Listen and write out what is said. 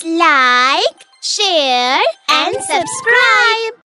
Please like, share and subscribe.